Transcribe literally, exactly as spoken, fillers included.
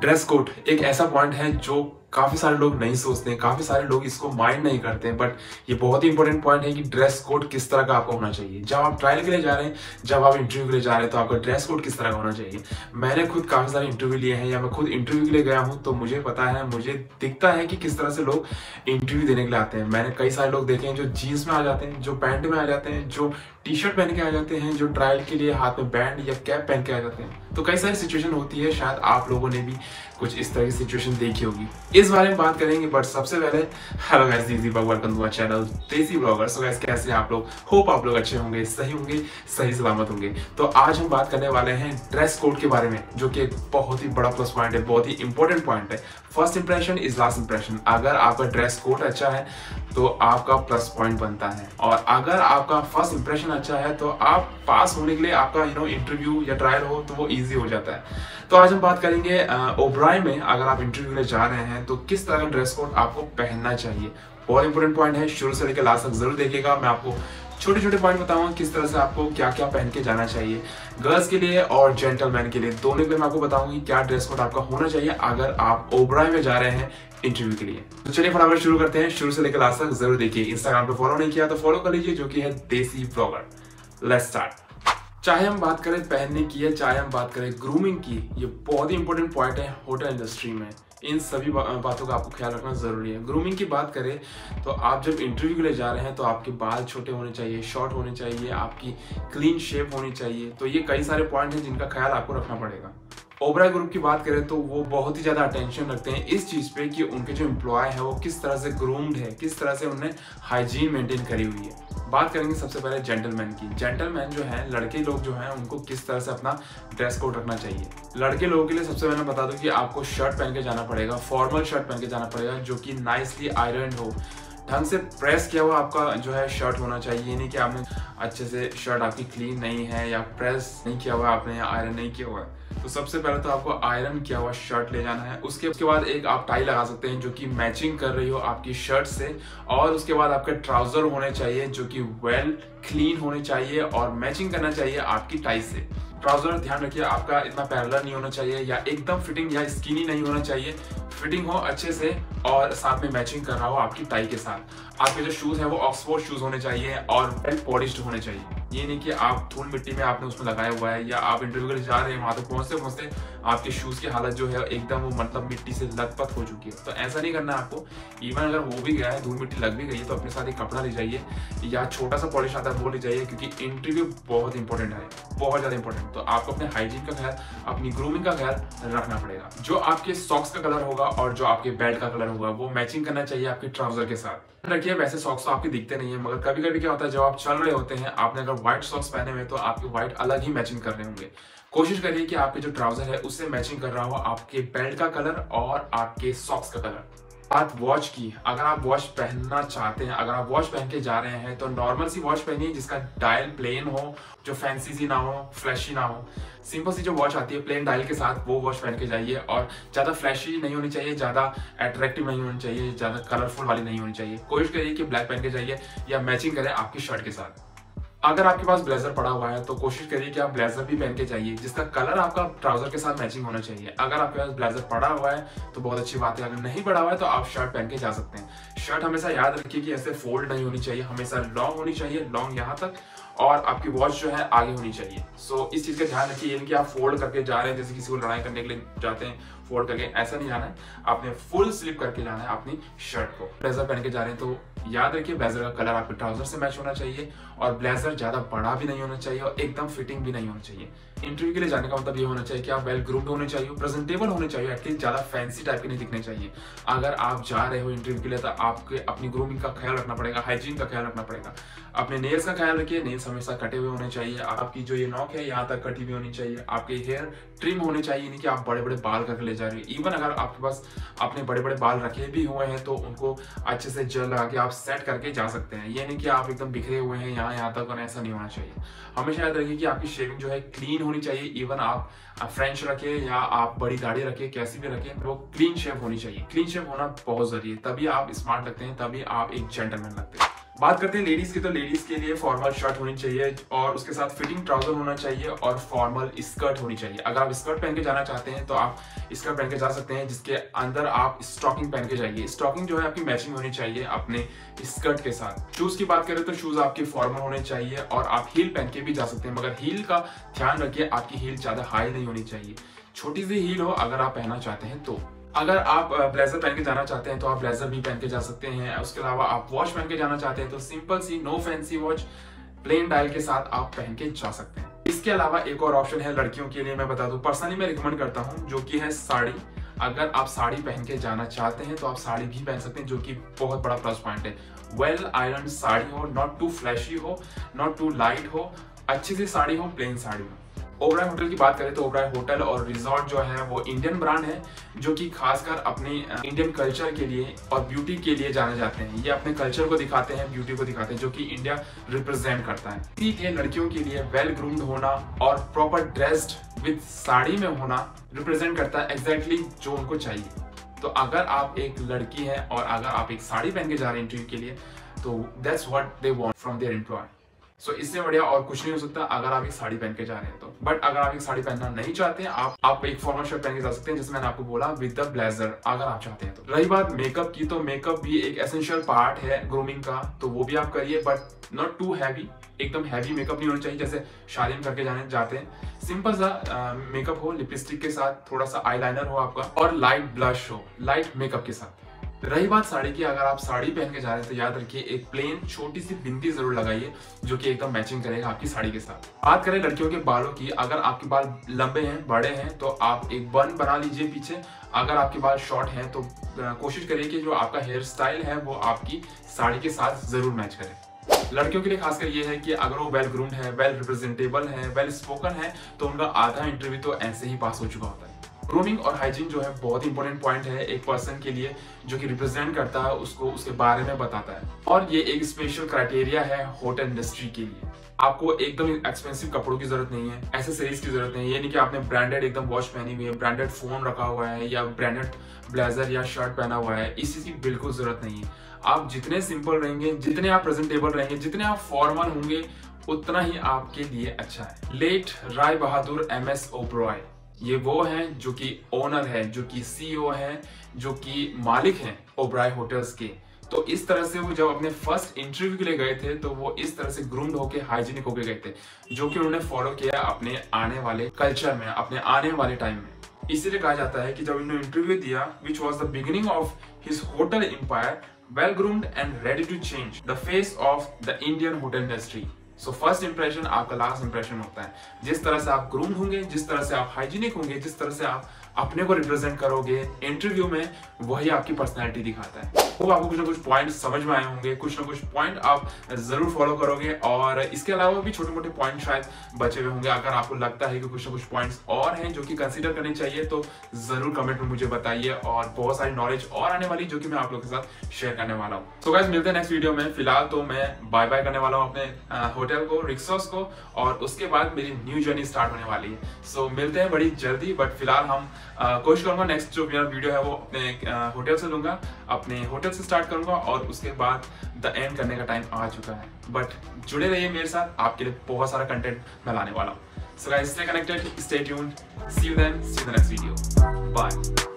Dress code एक ऐसा point है जो काफ़ी सारे लोग नहीं सोचते हैं, काफ़ी सारे लोग इसको माइंड नहीं करते हैं, बट ये बहुत ही इंपॉर्टेंट पॉइंट है कि ड्रेस कोड किस तरह का आपको होना चाहिए। जब आप ट्रायल के लिए जा रहे हैं, जब आप इंटरव्यू के लिए जा रहे हैं, तो आपका ड्रेस कोड किस तरह का होना चाहिए। मैंने खुद काफ़ी सारे इंटरव्यू लिए हैं या मैं खुद इंटरव्यू के लिए गया हूँ, तो मुझे पता है, मुझे दिखता है कि किस तरह से लोग इंटरव्यू देने के लिए आते हैं। मैंने कई सारे लोग देखे हैं जो जीन्स में आ जाते हैं, जो पैंट में आ जाते हैं, जो टी शर्ट पहन के आ जाते हैं, जो ट्रायल के लिए हाथ में बैंड या कैप पहन के आ जाते हैं। तो कई सारी सिचुएशन होती है, शायद आप लोगों ने भी कुछ इस तरह की सिचुएशन देखी होगी, इस बारे में बात करेंगे। बट सबसे पहले hello guys, देसिव्लॉगर, welcome to my channel देसिव्लॉगर। So guys, कैसे हैं आप लोग? होप आप लोग अच्छे होंगे, सही होंगे, सही सलामत होंगे। तो आज हम बात करने वाले हैं ड्रेस कोड के बारे में, जो कि एक बहुत ही बड़ा प्लस पॉइंट है, बहुत ही इंपॉर्टेंट पॉइंट है। First impression is last impression. अगर आपका ड्रेस कोड अच्छा है तो आपका प्लस पॉइंट बनता है, और अगर आपका फर्स्ट इंप्रेशन अच्छा है तो आप पास होने के लिए, आपका यू नो इंटरव्यू या ट्रायल हो तो वो ईजी हो जाता है। तो आज हम बात करेंगे ओबराय में अगर आप इंटरव्यू में जा रहे हैं तो किस तरह का ड्रेस कोड आपको पहनना चाहिए। बहुत इंपॉर्टेंट पॉइंट है, शुरू से लेकर लास्ट तक जरूर देखिएगा। मैं आपको छोटे छोटे पॉइंट बताऊंगा किस तरह से आपको क्या क्या पहन के जाना चाहिए, गर्ल्स के लिए और जेंटलमैन के लिए, दोनों के लिए मैं आपको बताऊंगी क्या ड्रेस कोड आपका होना चाहिए अगर आप ओबराय में जा रहे हैं इंटरव्यू के लिए। तो चलिए फटाफट शुरू करते हैं, शुरू से लेकर लास्ट तक जरूर देखिए। इंस्टाग्राम पर फॉलो नहीं किया तो फॉलो कर लीजिए, जो कि है देसिव्लॉगर। Let's start. चाहे हम बात करें पहनने की या चाहे हम बात करें ग्रूमिंग की, ये बहुत ही इंपॉर्टेंट पॉइंट है होटल इंडस्ट्री में। इन सभी बा, बातों का आपको ख्याल रखना ज़रूरी है। ग्रूमिंग की बात करें तो आप जब इंटरव्यू के लिए जा रहे हैं तो आपके बाल छोटे होने चाहिए, शॉर्ट होने चाहिए, आपकी क्लीन शेप होनी चाहिए। तो ये कई सारे पॉइंट हैं जिनका ख्याल आपको रखना पड़ेगा। ओबराय ग्रुप की बात करें तो वो बहुत ही ज़्यादा अटेंशन रखते हैं इस चीज़ पे कि उनके जो एम्प्लॉय है वो किस तरह से ग्रूम्ड है, किस तरह से उन्हें हाइजीन मेंटेन करी हुई है। बात करेंगे सबसे पहले जेंटलमैन की। जेंटलमैन जो हैं, लड़के लोग जो हैं, उनको किस तरह से अपना ड्रेस कोड रखना चाहिए। लड़के लोगों के लिए सबसे पहले बता दूँ कि आपको शर्ट पहन के जाना पड़ेगा, फॉर्मल शर्ट पहन के जाना पड़ेगा, जो कि नाइसली आयरन्ड हो, ढंग से प्रेस किया हुआ आपका जो है शर्ट होना चाहिए। ये नहीं कि आपने अच्छे से, शर्ट आपकी क्लीन नहीं है या प्रेस नहीं किया हुआ आपने या आयरन नहीं किया हुआ है, तो सबसे पहले तो आपको आयरन किया हुआ शर्ट ले जाना है। उसके उसके बाद एक आप टाई लगा सकते हैं जो कि मैचिंग कर रही हो आपकी शर्ट से, और उसके बाद आपके ट्राउज़र होने चाहिए जो कि वेल क्लीन होने चाहिए और मैचिंग करना चाहिए आपकी टाई से। ट्राउज़र ध्यान रखिए आपका इतना पैरेलल नहीं होना चाहिए या एकदम फिटिंग या स्किनी नहीं होना चाहिए, फिटिंग हो अच्छे से और साथ में मैचिंग कर रहा हो आपकी टाई के साथ। आपके जो शूज़ हैं वो ऑक्सफोर्ड शूज़ होने चाहिए और वेल पॉलिश्ड होने चाहिए। ये नहीं कि आप धूल मिट्टी में आपने उसमें लगाया हुआ है या आप इंटरव्यू के लिए जा रहे हैं, वहाँ तक पहुँचते पहुँचते आपके शूज़ की हालत जो है एकदम वो मतलब मिट्टी से लथपथ हो चुकी है, तो ऐसा नहीं करना आपको। इवन अगर हो भी गया है, धूल मिट्टी लग भी गई है, तो अपने साथ एक कपड़ा ले जाइए या छोटा सा पॉलिश आता है वो ले जाइए, क्योंकि इंटरव्यू बहुत इंपॉर्टेंट है, बहुत ज़्यादा इंपॉर्टेंट। तो आपको अपने हाइजीन का ख्याल, अपनी ग्रूमिंग का ख्याल रखना पड़ेगा। जो आपके सॉक्स का कलर होगा और जो आपके बेल्ट का कलर होगा वो मैचिंग करना चाहिए आपके ट्राउजर के साथ। रखिए वैसे सॉक्स तो आपके दिखते नहीं है, मगर कभी कभी क्या होता है जब आप चल रहे होते हैं, आपने अगर व्हाइट सॉक्स पहने हुए तो आपके व्हाइट अलग ही मैचिंग कर रहे होंगे। कोशिश करिए कि आपके जो ट्राउजर है उससे मैचिंग कर रहा हो आपके बेल्ट का कलर और आपके सॉक्स का कलर। बात वॉच की। अगर आप वॉच पहनना चाहते हैं, अगर आप वॉच पहन के जा रहे हैं तो नॉर्मल सी वॉच पहनिए जिसका डायल प्लेन हो, जो फैंसी सी ना हो, फ्लैशी ना हो। सिंपल सी जो वॉच आती है प्लेन डायल के साथ वो वॉच पहन के जाइए, और ज़्यादा फ्लैशी नहीं होनी चाहिए, ज़्यादा अट्रैक्टिव नहीं होनी चाहिए, ज़्यादा कलरफुल वाली नहीं होनी चाहिए। कोशिश करिए कि ब्लैक पहन के जाइए या मैचिंग करें आपकी शर्ट के साथ। अगर आपके पास ब्लेजर पड़ा हुआ है तो कोशिश करिए कि आप ब्लेजर भी पहन के जाइए जिसका कलर आपका ट्राउजर के साथ मैचिंग होना चाहिए। अगर आपके पास ब्लेजर पड़ा हुआ है तो बहुत अच्छी बात है, अगर नहीं पड़ा हुआ है तो आप शर्ट पहन के जा सकते हैं। शर्ट हमेशा याद रखिए कि ऐसे फोल्ड नहीं होनी चाहिए, हमेशा लॉन्ग होनी चाहिए, लॉन्ग यहाँ तक, और आपकी वॉच जो है आगे होनी चाहिए। सो so, इस चीज़ का ध्यान रखिए कि आप फोल्ड करके जा रहे हैं, जैसे किसी को लड़ाई करने के लिए जाते हैं फोल्ड करके, ऐसा नहीं जाना है। आपने फुल स्लिप करके जाना है अपनी शर्ट को। ब्लेजर पहन के जा रहे हैं तो याद रखिए ब्लेजर का कलर आपके ट्राउजर से मैच होना चाहिए, और ब्लेजर ज़्यादा बड़ा भी नहीं होना चाहिए और एकदम फिटिंग भी नहीं होना चाहिए। इंटरव्यू के लिए जाने का मतलब ये होना चाहिए कि आप वेल ग्रूम्ड होने चाहिए, प्रेजेंटेबल होने चाहिए, एटलीस्ट ज़्यादा फैंसी टाइप के नहीं दिखने चाहिए। अगर आप जा रहे हो इंटरव्यू के लिए तो आपके अपनी ग्रूमिंग का ख्याल रखना पड़ेगा, हाइजीन का ख्याल रखना पड़ेगा। अपने नेल्स का ख्याल रखिए, नेल्स हमेशा कटे हुए होने चाहिए, आपकी जो ये नॉक है यहाँ तक कटी हुई होनी चाहिए, आपके हेयर ट्रिम होने चाहिए, नहीं कि आप बड़े बड़े बाल करके ले जा रहे हो। इवन अगर आपके पास अपने बड़े बड़े बाल रखे भी हुए हैं तो उनको अच्छे से जेल लगा के आप सेट करके जा सकते हैं। ये नहीं कि आप एकदम बिखरे हुए हैं यहाँ यहाँ तक, और ऐसा नहीं होना चाहिए। हमेशा याद रखिए कि आपकी शेविंग जो है क्लीन होनी चाहिए। इवन आप फ्रेंच रखें या आप बड़ी दाढ़ी रखें, कैसी भी रखें, वो क्लीन शेप होनी चाहिए। क्लीन शेप होना बहुत जरूरी है, तभी आप स्मार्ट लगते हैं, तभी आप एक जेंटलमैन लगते हैं। बात करते हैं लेडीज़ की, तो लेडीज़ के लिए फॉर्मल शर्ट होनी चाहिए और उसके साथ फिटिंग ट्राउजर होना चाहिए और फॉर्मल स्कर्ट होनी चाहिए। अगर आप स्कर्ट पहन के जाना चाहते हैं तो आप स्कर्ट पहन के जा सकते हैं जिसके अंदर आप स्टॉकिंग पहन के जाइए। स्टॉकिंग जो है आपकी मैचिंग होनी चाहिए अपने स्कर्ट के साथ। शूज़ की बात करें तो शूज़ आपके फॉर्मल होने चाहिए और आप हील पहन के भी जा सकते हैं, मगर हील का ध्यान रखिए, आपकी हील ज़्यादा हाई नहीं होनी चाहिए, छोटी सी हील हो अगर आप पहनना चाहते हैं तो। अगर आप ब्लेजर पहन के जाना चाहते हैं तो आप ब्लेजर भी पहन के जा सकते हैं। उसके अलावा आप वॉच पहन के जाना चाहते हैं तो सिंपल सी no fancy watch plain dial के साथ आप पहन के जा सकते हैं। इसके अलावा एक और ऑप्शन है लड़कियों के लिए, मैं बता दूं पर्सनली मैं रिकमेंड करता हूं, जो कि है साड़ी। अगर आप साड़ी पहन के जाना चाहते हैं तो आप साड़ी भी पहन सकते हैं, जो कि बहुत बड़ा प्लस पॉइंट है। वेल आयरन साड़ी हो, नॉट टू फ्लैशी हो, नॉट टू लाइट हो, अच्छी सी साड़ी हो, प्लेन साड़ी हो। ओबराय होटल की बात करें तो ओबराय होटल और रिजॉर्ट जो है वो इंडियन ब्रांड है, जो कि खासकर अपने इंडियन कल्चर के लिए और ब्यूटी के लिए जाने जाते हैं। ये अपने कल्चर को दिखाते हैं, ब्यूटी को दिखाते हैं, जो कि इंडिया रिप्रेजेंट करता है। ठीक है, लड़कियों के लिए वेल ग्रूम्ड होना और प्रॉपर ड्रेस्ड विद साड़ी में होना रिप्रेजेंट करता है एग्जैक्टली जो उनको चाहिए। तो अगर आप एक लड़की है और अगर आप एक साड़ी पहन के जा रहे हैं इंटरव्यू के लिए, तो that's what they want from their employer. So so, इससे बढ़िया और कुछ नहीं हो सकता अगर आप एक साड़ी पहन के जा रहे हैं तो। बट अगर आप एक साड़ी पहनना नहीं चाहते हैं, आप आप एक फॉर्मल शर्ट पहन के जा सकते हैं, जैसे मैंने आपको बोला विद द ब्लेजर, अगर आप चाहते हैं तो। रही बात मेकअप की, तो मेकअप भी एक एसेंशियल पार्ट है ग्रूमिंग का, तो वो भी आप करिए, बट नॉट टू हैवी। एकदम हैवी मेकअप नहीं होना चाहिए जैसे शादी में करके जाने जाते हैं। सिंपल सा मेकअप हो, लिपस्टिक के साथ थोड़ा सा आईलाइनर हो आपका और लाइट ब्लश हो, लाइट मेकअप के साथ। रही बात साड़ी की, अगर आप साड़ी पहन के जा रहे हैं तो याद रखिए एक प्लेन छोटी सी बिंदी जरूर लगाइए, जो कि एकदम मैचिंग करेगा आपकी साड़ी के साथ। बात करें लड़कियों के बालों की, अगर आपके बाल लंबे हैं, बड़े हैं, तो आप एक बन बना लीजिए पीछे। अगर आपके बाल शॉर्ट हैं तो कोशिश करिए कि जो आपका हेयर स्टाइल है वो आपकी साड़ी के साथ जरूर मैच करे। लड़कियों के लिए खासकर ये है कि अगर वो वेल ग्रूम्ड है, वेल रिप्रेजेंटेबल है, वेल स्पोकन है, तो उनका आधा इंटरव्यू तो ऐसे ही पास हो चुका होता है। ग्रूमिंग और हाइजीन जो है बहुत ही इंपॉर्टेंट पॉइंट है एक पर्सन के लिए, जो कि रिप्रेजेंट करता है उसको, उसके बारे में बताता है। और ये एक स्पेशल क्राइटेरिया है होटल इंडस्ट्री के लिए। आपको एकदम एक्सपेंसिव कपड़ों की जरूरत नहीं है, एक्सेसरीज की जरूरत नहीं है, ये नहीं कि आपने ब्रांडेड एकदम वॉच पहनी हुई है, ब्रांडेड फोन रखा हुआ है या ब्रांडेड ब्लेजर या शर्ट पहना हुआ है, इस चीज की बिल्कुल जरूरत नहीं है। आप जितने सिंपल रहेंगे, जितने आप प्रेजेंटेबल रहेंगे, जितने आप फॉर्मल होंगे, उतना ही आपके लिए अच्छा है। Late Rai Bahadur M S Oberoi, ये वो हैं जो कि ओनर है, जो कि सीईओ हैं, जो कि मालिक हैं ओबराय होटल्स के। तो इस तरह से वो जब अपने फर्स्ट इंटरव्यू के लिए गए थे तो वो इस तरह से ग्रूम्ड होके, हाइजीनिक होके गए थे, जो कि उन्होंने फॉलो किया अपने आने वाले कल्चर में, अपने आने वाले टाइम में। इसीलिए कहा जाता है कि जब उन्होंने इंटरव्यू दिया, which was the beginning of his hotel empire, well groomed and ready to change the face of the Indian hotel industry. So first impression आपका लास्ट इंप्रेशन होता है। जिस तरह से आप ग्रूम होंगे, जिस तरह से आप हाइजीनिक होंगे, जिस तरह से आप अपने को रिप्रेजेंट करोगे इंटरव्यू में, वही आपकी पर्सनैलिटी दिखाता है। तो आपको कुछ ना कुछ पॉइंट समझ में आए होंगे, कुछ ना कुछ पॉइंट आप जरूर फॉलो करोगे, और इसके अलावा भी छोटे मोटे पॉइंट शायद बचे हुए होंगे। अगर आपको लगता है कि कुछ ना कुछ पॉइंट्स और हैं जो कि कंसीडर करने चाहिए तो जरूर कमेंट में मुझे बताइए, और बहुत सारी नॉलेज और आने वाली जो कि मैं आप लोगों के साथ शेयर करने वाला हूँ। तो गाइस मिलते हैं नेक्स्ट वीडियो में। फिलहाल तो मैं बाय बाय करने वाला हूँ अपने होटल को, रिसोर्ट्स को, और उसके बाद मेरी न्यू जर्नी स्टार्ट होने वाली है। सो मिलते हैं बड़ी जल्दी, बट फिलहाल हम कोशिश करूंगा नेक्स्ट जो मेरा वीडियो है वो अपने होटल से लूंगा, अपने होटल से स्टार्ट करूंगा, और उसके बाद द एंड करने का टाइम आ चुका है। बट जुड़े रहिए मेरे साथ, आपके लिए बहुत सारा कंटेंट मैं लाने वाला हूँ। So guys stay connected, stay tuned, see you then, see you the next video, bye.